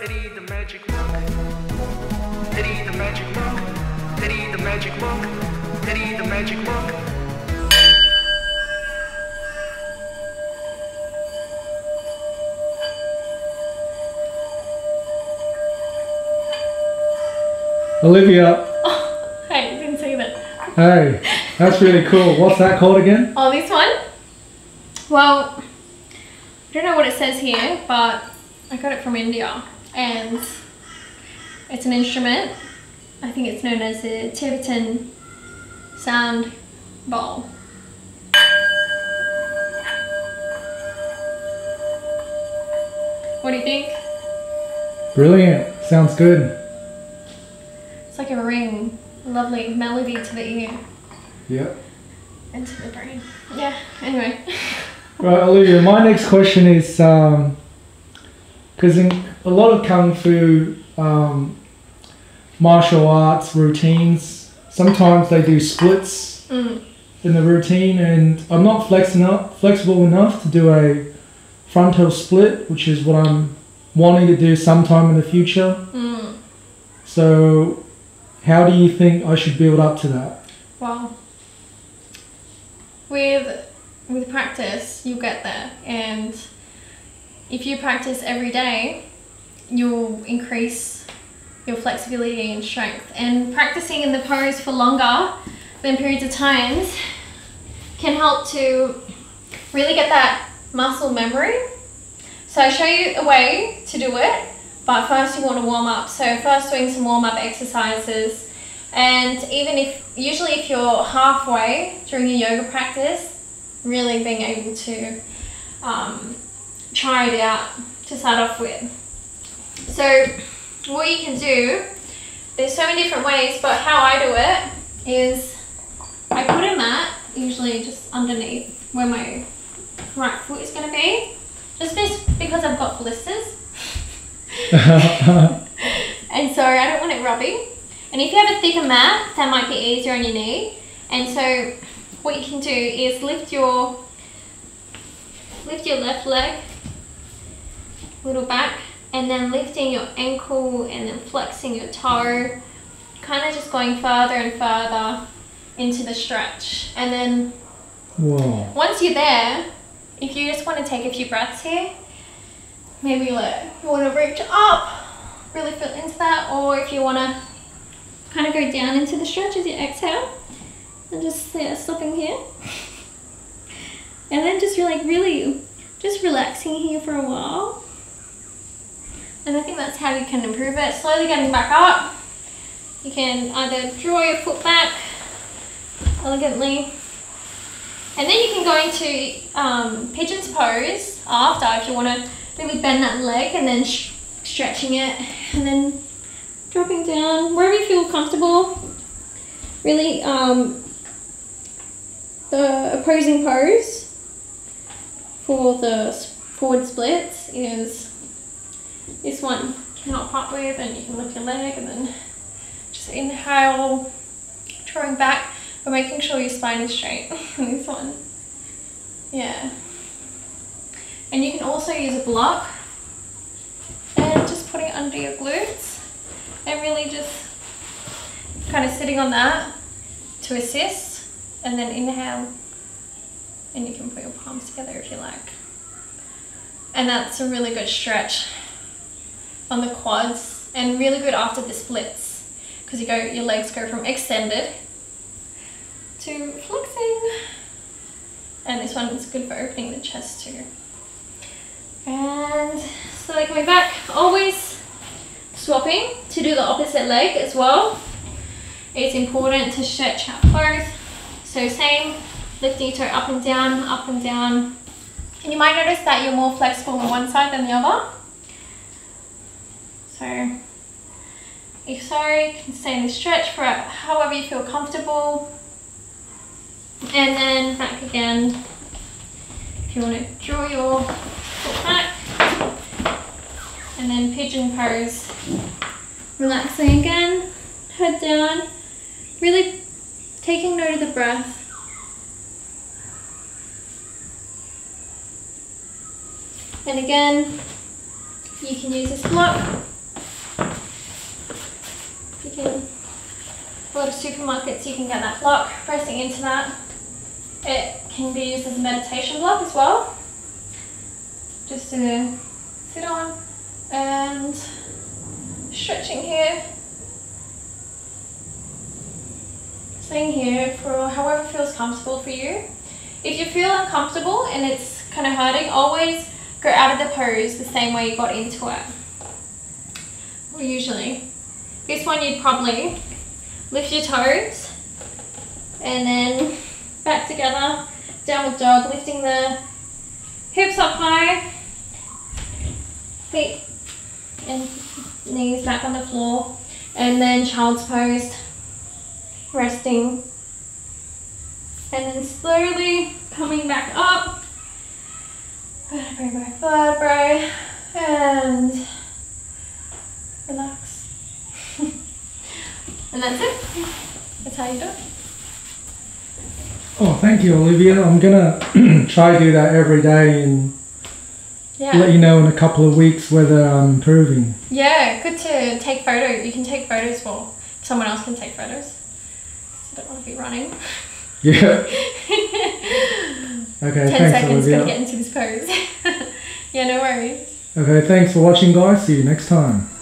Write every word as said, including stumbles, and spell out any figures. Eddie the Magic Monk. Eddie the Magic Monk. Eddie the Magic Monk. Eddie the Magic Monk. Olivia. Oh, hey, you didn't see that. Hey, that's really cool. What's that called again? Oh, this one? Well, I don't know what it says here, but I got it from India, and it's an instrument. I think it's known as the Tibetan sound bowl. What do you think? Brilliant. Sounds good. It's like a ring. A lovely melody to the ear. Yep. And to the brain. Yeah, anyway. Right, Olivia, my next question is, um, because in a lot of Kung Fu um, martial arts routines, sometimes they do splits mm. in the routine, and I'm not flexing up, flexible enough to do a frontal split, which is what I'm wanting to do sometime in the future. Mm. So how do you think I should build up to that? Well, with, with practice, you'll get there, and if you practice every day, you'll increase your flexibility and strength. And practicing in the pose for longer than periods of times can help to really get that muscle memory. So I show you a way to do it, but first you want to warm up. So first doing some warm up exercises. And even if, usually if you're halfway during your yoga practice, really being able to um, try it out to start off with. So what you can do, there's so many different ways, but how I do it is I put a mat, usually just underneath where my right foot is going to be, just because I've got blisters. And so I don't want it rubbing. And if you have a thicker mat, that might be easier on your knee. And so what you can do is lift your, lift your left leg little back, and then lifting your ankle and then flexing your toe, kind of just going further and further into the stretch. And then Whoa. Once you're there, if you just want to take a few breaths here, maybe like you want to reach up, really feel into that, or if you want to kind of go down into the stretch as you exhale, and just yeah, stopping here, and then just like really just relaxing here for a while. And I think that's how you can improve it. Slowly getting back up. You can either draw your foot back elegantly. And then you can go into um, pigeon's pose after if you want to really bend that leg and then stretching it and then dropping down wherever you feel comfortable. Really um, the opposing pose for the forward splits is this one. You can help up with, and you can lift your leg and then just inhale, drawing back, but making sure your spine is straight. This one. Yeah. And you can also use a block and just putting it under your glutes and really just kind of sitting on that to assist, and then inhale, and you can put your palms together if you like. And that's a really good stretch on the quads, and really good after the splits, because you go, your legs go from extended to flexing. And this one is good for opening the chest too. And so like my back, always swapping to do the opposite leg as well. It's important to stretch out both. So same, lifting your toe up and down, up and down. And you might notice that you're more flexible on one side than the other. So, if so, you can stay in the stretch for however you feel comfortable. And then back again. If you want to draw your foot back. And then pigeon pose. Relaxing again. Head down. Really taking note of the breath. And again. You can use this block. You can, a lot of supermarkets, you can get that block, pressing into that. It can be used as a meditation block as well, just to sit on and stretching here, staying here for however feels comfortable for you. If you feel uncomfortable and it's kind of hurting, always go out of the pose the same way you got into it. Well, usually. This one you'd probably lift your toes and then back together, downward dog, lifting the hips up high, feet and knees back on the floor, and then child's pose, resting, and then slowly coming back up, vertebrae by vertebrae, and relax. And that's it. That's how you do it. Oh, thank you, Olivia. I'm gonna try to do that every day and yeah. let you know in a couple of weeks whether I'm improving. Yeah, good to take photos. You can take photos for someone else can take photos. So I don't want to be running. Yeah. Okay, Ten thanks, seconds Olivia. Gotta get into this pose. Yeah, no worries. Okay, thanks for watching, guys. See you next time.